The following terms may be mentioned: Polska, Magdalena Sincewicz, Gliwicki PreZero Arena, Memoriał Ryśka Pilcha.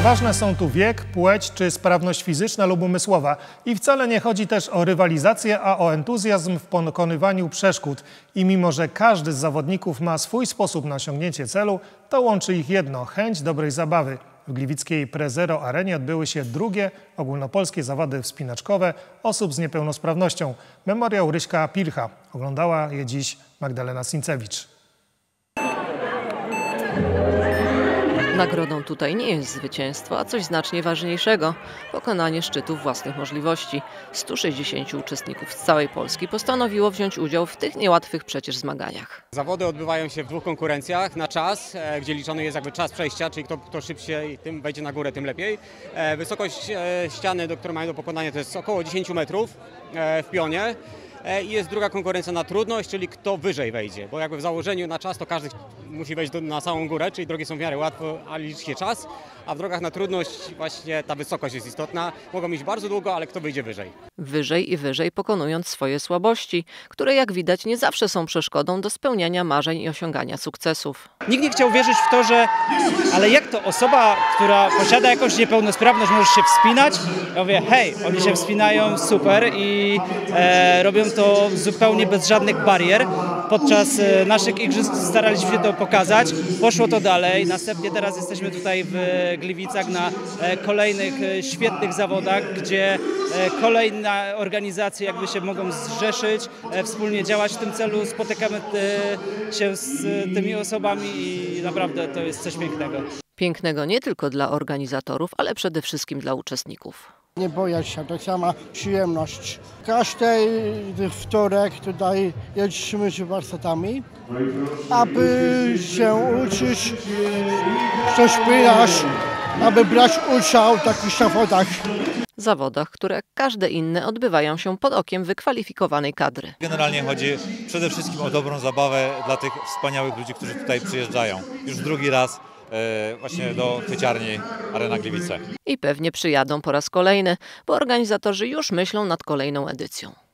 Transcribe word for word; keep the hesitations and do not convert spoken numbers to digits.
Nieważne są tu wiek, płeć czy sprawność fizyczna lub umysłowa. I wcale nie chodzi też o rywalizację, a o entuzjazm w pokonywaniu przeszkód. I mimo, że każdy z zawodników ma swój sposób na osiągnięcie celu, to łączy ich jedno – chęć dobrej zabawy. W gliwickiej PreZero Arenie odbyły się drugie ogólnopolskie zawody wspinaczkowe osób z niepełnosprawnością. Memoriał Ryśka Pilcha. Oglądała je dziś Magdalena Sincewicz. Nagrodą tutaj nie jest zwycięstwo, a coś znacznie ważniejszego – pokonanie szczytu własnych możliwości. stu sześćdziesięciu uczestników z całej Polski postanowiło wziąć udział w tych niełatwych przecież zmaganiach. Zawody odbywają się w dwóch konkurencjach na czas, gdzie liczony jest jakby czas przejścia, czyli kto, kto szybciej tym wejdzie na górę, tym lepiej. Wysokość ściany, do której mają do pokonania, to jest około dziesięć metrów w pionie. I jest druga konkurencja na trudność, czyli kto wyżej wejdzie, bo jakby w założeniu na czas to każdy musi wejść do, na samą górę, czyli drogi są w miarę łatwo, a liczy się czas, a w drogach na trudność właśnie ta wysokość jest istotna. Mogą iść bardzo długo, ale kto wyjdzie wyżej. Wyżej i wyżej, pokonując swoje słabości, które jak widać nie zawsze są przeszkodą do spełniania marzeń i osiągania sukcesów. Nikt nie chciał wierzyć w to, że ale jak to osoba, która posiada jakąś niepełnosprawność, może się wspinać? Ja mówię, hej, oni się wspinają, super i e, robią to zupełnie bez żadnych barier. Podczas naszych igrzysk staraliśmy się to pokazać. Poszło to dalej. Następnie teraz jesteśmy tutaj w Gliwicach na kolejnych świetnych zawodach, gdzie kolejne organizacje jakby się mogą zrzeszyć, wspólnie działać w tym celu. Spotykamy się z tymi osobami i naprawdę to jest coś pięknego. Pięknego nie tylko dla organizatorów, ale przede wszystkim dla uczestników. Nie boję się, to sama przyjemność. Każdy wtorek tutaj jeździmy z warsztatami, aby się uczyć, coś pytać, aby brać udział w takich zawodach. Zawodach, które jak każde inne odbywają się pod okiem wykwalifikowanej kadry. Generalnie chodzi przede wszystkim o dobrą zabawę dla tych wspaniałych ludzi, którzy tutaj przyjeżdżają. Już drugi raz. Właśnie do Tyciarni Arena Gliwice. I pewnie przyjadą po raz kolejny, bo organizatorzy już myślą nad kolejną edycją.